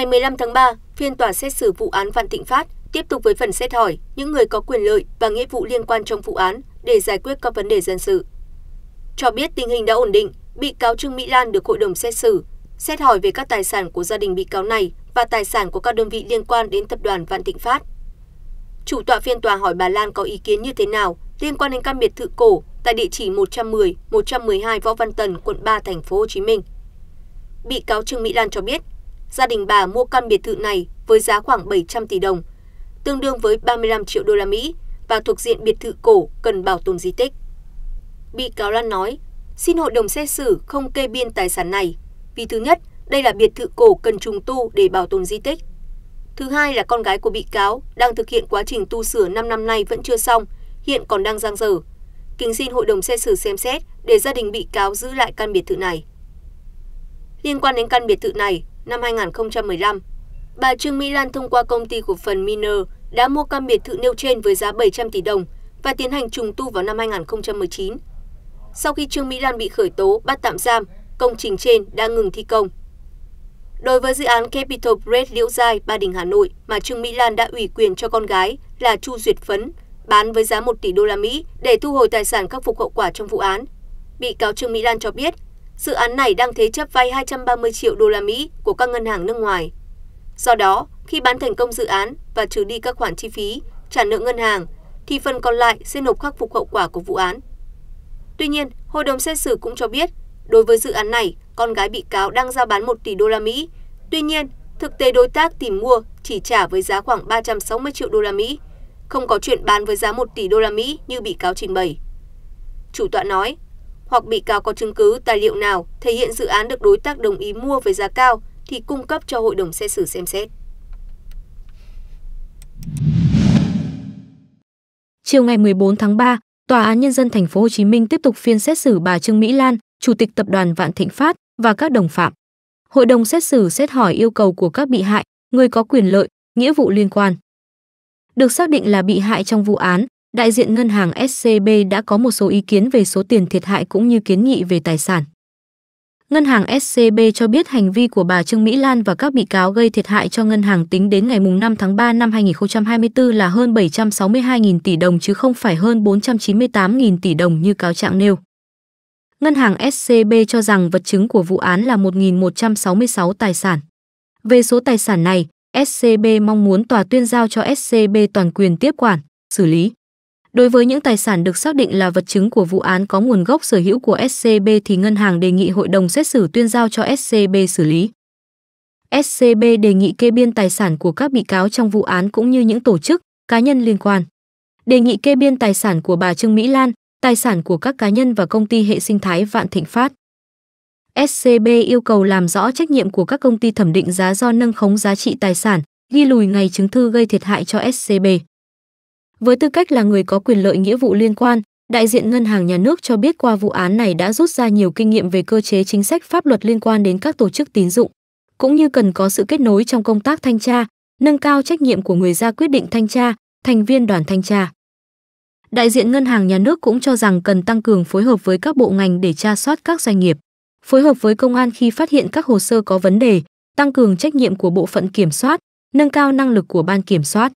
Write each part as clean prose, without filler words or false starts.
Ngày 15 tháng 3, phiên tòa xét xử vụ án Vạn Thịnh Phát tiếp tục với phần xét hỏi những người có quyền lợi và nghĩa vụ liên quan trong vụ án để giải quyết các vấn đề dân sự. Cho biết tình hình đã ổn định, bị cáo Trương Mỹ Lan được hội đồng xét xử xét hỏi về các tài sản của gia đình bị cáo này và tài sản của các đơn vị liên quan đến tập đoàn Vạn Thịnh Phát. Chủ tọa phiên tòa hỏi bà Lan có ý kiến như thế nào liên quan đến căn biệt thự cổ tại địa chỉ 110, 112 Võ Văn Tần, quận 3, thành phố Hồ Chí Minh. Bị cáo Trương Mỹ Lan cho biết, gia đình bà mua căn biệt thự này với giá khoảng 700 tỷ đồng, tương đương với 35 triệu đô la Mỹ và thuộc diện biệt thự cổ cần bảo tồn di tích. Bị cáo Lan nói, xin hội đồng xét xử không kê biên tài sản này, vì thứ nhất, đây là biệt thự cổ cần trùng tu để bảo tồn di tích. Thứ hai là con gái của bị cáo đang thực hiện quá trình tu sửa 5 năm nay vẫn chưa xong, hiện còn đang dang dở. Kính xin hội đồng xét xử xem xét để gia đình bị cáo giữ lại căn biệt thự này. Liên quan đến căn biệt thự này, năm 2015, bà Trương Mỹ Lan thông qua công ty cổ phần Miner đã mua căn biệt thự nêu trên với giá 700 tỷ đồng và tiến hành trùng tu vào năm 2019. Sau khi Trương Mỹ Lan bị khởi tố bắt tạm giam, công trình trên đã ngừng thi công. Đối với dự án Capital Bridge Liễu Giai, Ba Đình, Hà Nội mà Trương Mỹ Lan đã ủy quyền cho con gái là Chu Duyệt Phấn bán với giá 1 tỷ đô la Mỹ để thu hồi tài sản khắc phục hậu quả trong vụ án, bị cáo Trương Mỹ Lan cho biết dự án này đang thế chấp vay 230 triệu đô la Mỹ của các ngân hàng nước ngoài. Do đó, khi bán thành công dự án và trừ đi các khoản chi phí, trả nợ ngân hàng, thì phần còn lại sẽ nộp khắc phục hậu quả của vụ án. Tuy nhiên, hội đồng xét xử cũng cho biết, đối với dự án này, con gái bị cáo đang giao bán 1 tỷ đô la Mỹ. Tuy nhiên, thực tế đối tác tìm mua chỉ trả với giá khoảng 360 triệu đô la Mỹ, không có chuyện bán với giá 1 tỷ đô la Mỹ như bị cáo trình bày. Chủ tọa nói, hoặc bị cáo có chứng cứ tài liệu nào thể hiện dự án được đối tác đồng ý mua với giá cao thì cung cấp cho hội đồng xét xử xem xét. Chiều ngày 14 tháng 3, Tòa án Nhân dân Thành phố Hồ Chí Minh tiếp tục phiên xét xử bà Trương Mỹ Lan, Chủ tịch Tập đoàn Vạn Thịnh Phát và các đồng phạm. Hội đồng xét xử xét hỏi yêu cầu của các bị hại, người có quyền lợi, nghĩa vụ liên quan. Được xác định là bị hại trong vụ án, đại diện ngân hàng SCB đã có một số ý kiến về số tiền thiệt hại cũng như kiến nghị về tài sản. Ngân hàng SCB cho biết hành vi của bà Trương Mỹ Lan và các bị cáo gây thiệt hại cho ngân hàng tính đến ngày 5 tháng 3 năm 2024 là hơn 762.000 tỷ đồng chứ không phải hơn 498.000 tỷ đồng như cáo trạng nêu. Ngân hàng SCB cho rằng vật chứng của vụ án là 1.166 tài sản. Về số tài sản này, SCB mong muốn tòa tuyên giao cho SCB toàn quyền tiếp quản, xử lý. Đối với những tài sản được xác định là vật chứng của vụ án có nguồn gốc sở hữu của SCB thì ngân hàng đề nghị hội đồng xét xử tuyên giao cho SCB xử lý. SCB đề nghị kê biên tài sản của các bị cáo trong vụ án cũng như những tổ chức, cá nhân liên quan. Đề nghị kê biên tài sản của bà Trương Mỹ Lan, tài sản của các cá nhân và công ty hệ sinh thái Vạn Thịnh Phát. SCB yêu cầu làm rõ trách nhiệm của các công ty thẩm định giá do nâng khống giá trị tài sản, ghi lùi ngày chứng thư gây thiệt hại cho SCB. Với tư cách là người có quyền lợi nghĩa vụ liên quan, đại diện Ngân hàng Nhà nước cho biết qua vụ án này đã rút ra nhiều kinh nghiệm về cơ chế chính sách pháp luật liên quan đến các tổ chức tín dụng, cũng như cần có sự kết nối trong công tác thanh tra, nâng cao trách nhiệm của người ra quyết định thanh tra, thành viên đoàn thanh tra. Đại diện Ngân hàng Nhà nước cũng cho rằng cần tăng cường phối hợp với các bộ ngành để tra soát các doanh nghiệp, phối hợp với công an khi phát hiện các hồ sơ có vấn đề, tăng cường trách nhiệm của bộ phận kiểm soát, nâng cao năng lực của ban kiểm soát.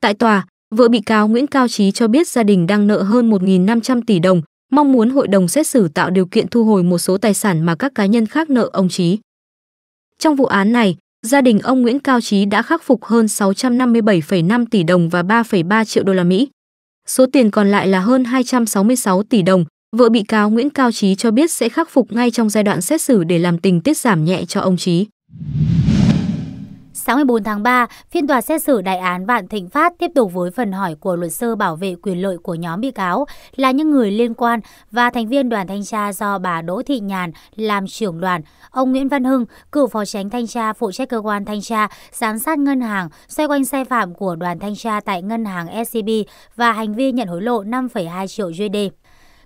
Tại tòa, vợ bị cáo Nguyễn Cao Trí cho biết gia đình đang nợ hơn 1.500 tỷ đồng, mong muốn hội đồng xét xử tạo điều kiện thu hồi một số tài sản mà các cá nhân khác nợ ông Trí. Trong vụ án này, gia đình ông Nguyễn Cao Trí đã khắc phục hơn 657,5 tỷ đồng và 3,3 triệu đô la Mỹ. Số tiền còn lại là hơn 266 tỷ đồng, vợ bị cáo Nguyễn Cao Trí cho biết sẽ khắc phục ngay trong giai đoạn xét xử để làm tình tiết giảm nhẹ cho ông Trí. Sáng 14 tháng 3, phiên tòa xét xử đại án Vạn Thịnh Phát tiếp tục với phần hỏi của luật sư bảo vệ quyền lợi của nhóm bị cáo là những người liên quan và thành viên đoàn thanh tra do bà Đỗ Thị Nhàn làm trưởng đoàn, ông Nguyễn Văn Hưng, cựu phó chánh thanh tra phụ trách cơ quan thanh tra, giám sát ngân hàng xoay quanh sai phạm của đoàn thanh tra tại ngân hàng SCB và hành vi nhận hối lộ 5,2 triệu USD.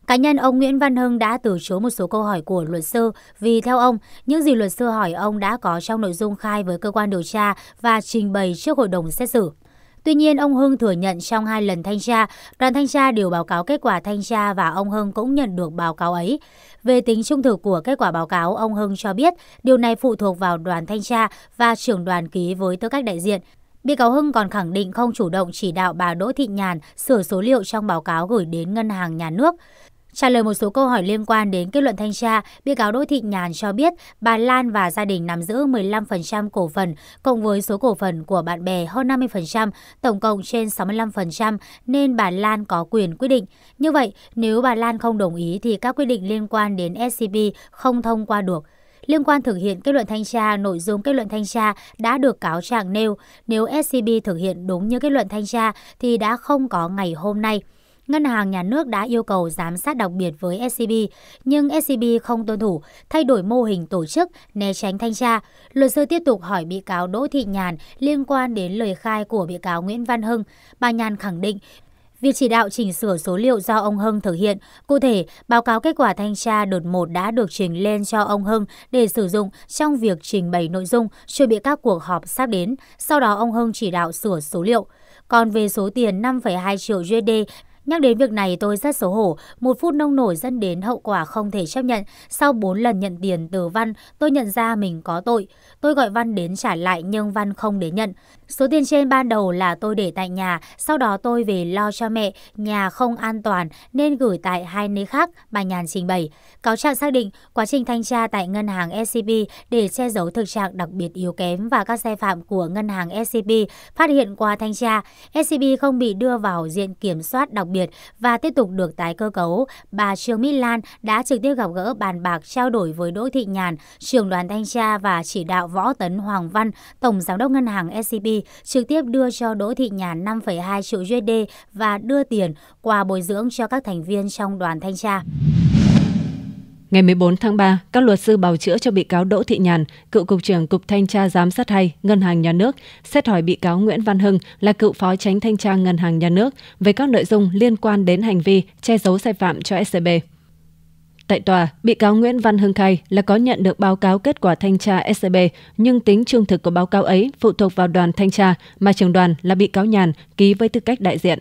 Cá nhân ông Nguyễn Văn Hưng đã từ chối một số câu hỏi của luật sư vì theo ông, những gì luật sư hỏi ông đã có trong nội dung khai với cơ quan điều tra và trình bày trước hội đồng xét xử. Tuy nhiên, ông Hưng thừa nhận trong hai lần thanh tra, đoàn thanh tra đều báo cáo kết quả thanh tra và ông Hưng cũng nhận được báo cáo ấy. Về tính trung thực của kết quả báo cáo, ông Hưng cho biết điều này phụ thuộc vào đoàn thanh tra và trưởng đoàn ký với tư cách đại diện. Bị cáo Hưng còn khẳng định không chủ động chỉ đạo bà Đỗ Thị Nhàn sửa số liệu trong báo cáo gửi đến Ngân hàng Nhà nước. Trả lời một số câu hỏi liên quan đến kết luận thanh tra, bị cáo Đỗ Thị Nhàn cho biết bà Lan và gia đình nắm giữ 15% cổ phần, cộng với số cổ phần của bạn bè hơn 50%, tổng cộng trên 65%, nên bà Lan có quyền quyết định. Như vậy, nếu bà Lan không đồng ý thì các quyết định liên quan đến SCB không thông qua được. Liên quan thực hiện kết luận thanh tra, nội dung kết luận thanh tra đã được cáo trạng nêu. Nếu SCB thực hiện đúng như kết luận thanh tra thì đã không có ngày hôm nay. Ngân hàng Nhà nước đã yêu cầu giám sát đặc biệt với SCB, nhưng SCB không tuân thủ, thay đổi mô hình tổ chức, né tránh thanh tra. Luật sư tiếp tục hỏi bị cáo Đỗ Thị Nhàn liên quan đến lời khai của bị cáo Nguyễn Văn Hưng. Bà Nhàn khẳng định, việc chỉ đạo chỉnh sửa số liệu do ông Hưng thực hiện, cụ thể, báo cáo kết quả thanh tra đợt 1 đã được trình lên cho ông Hưng để sử dụng trong việc trình bày nội dung chuẩn bị các cuộc họp sắp đến. Sau đó, ông Hưng chỉ đạo sửa số liệu. Còn về số tiền 5,2 triệu USD, nhắc đến việc này tôi rất xấu hổ, một phút nông nổi dẫn đến hậu quả không thể chấp nhận. Sau 4 lần nhận tiền từ Văn, tôi nhận ra mình có tội. Tôi gọi Văn đến trả lại nhưng Văn không đến nhận. Số tiền trên ban đầu là tôi để tại nhà, sau đó tôi về lo cho mẹ, nhà không an toàn nên gửi tại hai nơi khác, bà Nhàn trình bày. Cáo trạng xác định quá trình thanh tra tại ngân hàng SCB để che giấu thực trạng đặc biệt yếu kém và các sai phạm của ngân hàng SCB phát hiện qua thanh tra. SCB không bị đưa vào diện kiểm soát đặc biệt và tiếp tục được tái cơ cấu. Bà Trương Mỹ Lan đã trực tiếp gặp gỡ, bàn bạc, trao đổi với Đỗ Thị Nhàn, trưởng đoàn thanh tra và chỉ đạo Võ Tấn Hoàng Văn, tổng giám đốc ngân hàng SCB, trực tiếp đưa cho Đỗ Thị Nhàn 5,2 triệu USD và đưa tiền quà bồi dưỡng cho các thành viên trong đoàn thanh tra. Ngày 14 tháng 3, các luật sư bào chữa cho bị cáo Đỗ Thị Nhàn, cựu cục trưởng Cục Thanh tra Giám sát 2 Ngân hàng Nhà nước, xét hỏi bị cáo Nguyễn Văn Hưng là cựu phó chánh thanh tra Ngân hàng Nhà nước về các nội dung liên quan đến hành vi che giấu sai phạm cho SCB. Tại tòa, bị cáo Nguyễn Văn Hưng khai là có nhận được báo cáo kết quả thanh tra SCB, nhưng tính trung thực của báo cáo ấy phụ thuộc vào đoàn thanh tra mà trưởng đoàn là bị cáo Nhàn ký với tư cách đại diện.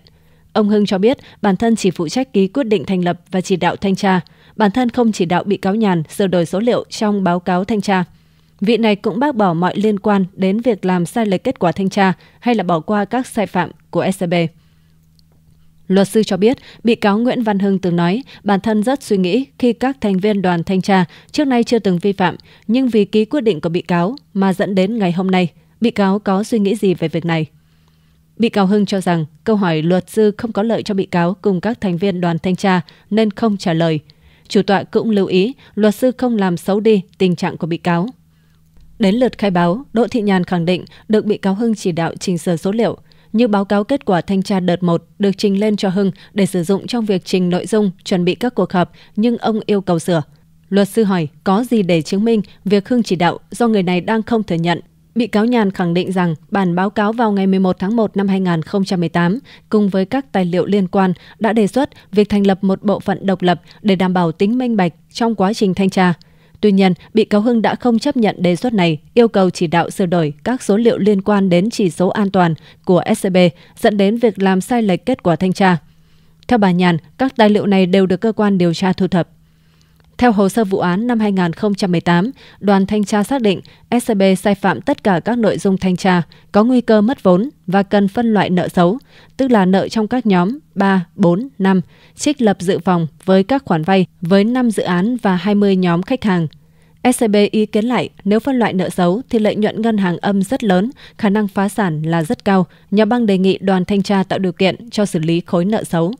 Ông Hưng cho biết bản thân chỉ phụ trách ký quyết định thành lập và chỉ đạo thanh tra. Bản thân không chỉ đạo bị cáo Nhàn sửa đổi số liệu trong báo cáo thanh tra. Vị này cũng bác bỏ mọi liên quan đến việc làm sai lệch kết quả thanh tra hay là bỏ qua các sai phạm của SCB. Luật sư cho biết, bị cáo Nguyễn Văn Hưng từng nói bản thân rất suy nghĩ khi các thành viên đoàn thanh tra trước nay chưa từng vi phạm, nhưng vì ký quyết định của bị cáo mà dẫn đến ngày hôm nay. Bị cáo có suy nghĩ gì về việc này? Bị cáo Hưng cho rằng câu hỏi luật sư không có lợi cho bị cáo cùng các thành viên đoàn thanh tra nên không trả lời. Chủ tọa cũng lưu ý luật sư không làm xấu đi tình trạng của bị cáo. Đến lượt khai báo, Đỗ Thị Nhàn khẳng định được bị cáo Hưng chỉ đạo chỉnh sửa số liệu, như báo cáo kết quả thanh tra đợt 1 được trình lên cho Hưng để sử dụng trong việc trình nội dung chuẩn bị các cuộc họp, nhưng ông yêu cầu sửa. Luật sư hỏi có gì để chứng minh việc Hưng chỉ đạo do người này đang không thừa nhận. Bị cáo Nhàn khẳng định rằng bản báo cáo vào ngày 11 tháng 1 năm 2018 cùng với các tài liệu liên quan đã đề xuất việc thành lập một bộ phận độc lập để đảm bảo tính minh bạch trong quá trình thanh tra. Tuy nhiên, bị cáo Hưng đã không chấp nhận đề xuất này, yêu cầu chỉ đạo sửa đổi các số liệu liên quan đến chỉ số an toàn của SCB, dẫn đến việc làm sai lệch kết quả thanh tra. Theo bà Nhàn, các tài liệu này đều được cơ quan điều tra thu thập. Theo hồ sơ vụ án năm 2018, đoàn thanh tra xác định SCB sai phạm tất cả các nội dung thanh tra, có nguy cơ mất vốn và cần phân loại nợ xấu, tức là nợ trong các nhóm 3, 4, 5, trích lập dự phòng với các khoản vay với 5 dự án và 20 nhóm khách hàng. SCB ý kiến lại nếu phân loại nợ xấu thì lợi nhuận ngân hàng âm rất lớn, khả năng phá sản là rất cao. Nhà băng đề nghị đoàn thanh tra tạo điều kiện cho xử lý khối nợ xấu.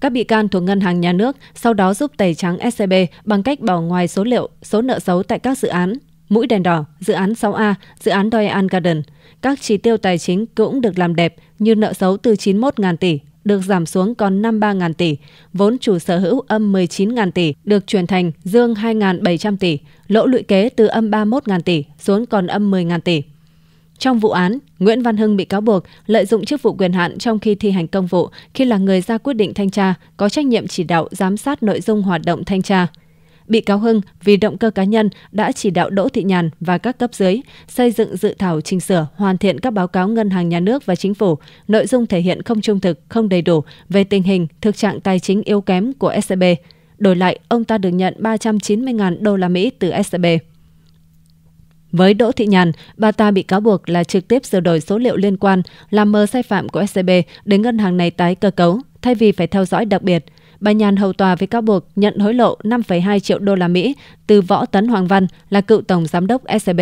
Các bị can thuộc Ngân hàng Nhà nước sau đó giúp tẩy trắng SCB bằng cách bỏ ngoài số liệu, số nợ xấu tại các dự án Mũi Đèn Đỏ, dự án 6A, dự án Doi An Garden. Các chỉ tiêu tài chính cũng được làm đẹp, như nợ xấu từ 91.000 tỷ được giảm xuống còn 53.000 tỷ, vốn chủ sở hữu âm 19.000 tỷ được chuyển thành dương 2.700 tỷ, lỗ lũy kế từ âm 31.000 tỷ xuống còn âm 10.000 tỷ. Trong vụ án, Nguyễn Văn Hưng bị cáo buộc lợi dụng chức vụ quyền hạn trong khi thi hành công vụ, khi là người ra quyết định thanh tra, có trách nhiệm chỉ đạo giám sát nội dung hoạt động thanh tra. Bị cáo Hưng vì động cơ cá nhân đã chỉ đạo Đỗ Thị Nhàn và các cấp dưới xây dựng dự thảo chỉnh sửa, hoàn thiện các báo cáo Ngân hàng Nhà nước và Chính phủ, nội dung thể hiện không trung thực, không đầy đủ về tình hình, thực trạng tài chính yếu kém của SCB. Đổi lại, ông ta được nhận 390.000 đô la Mỹ từ SCB. Với Đỗ Thị Nhàn, bà ta bị cáo buộc là trực tiếp sửa đổi số liệu liên quan, làm mờ sai phạm của SCB để ngân hàng này tái cơ cấu, thay vì phải theo dõi đặc biệt. Bà Nhàn hầu tòa với cáo buộc nhận hối lộ 5,2 triệu đô la Mỹ từ Võ Tấn Hoàng Văn, là cựu tổng giám đốc SCB.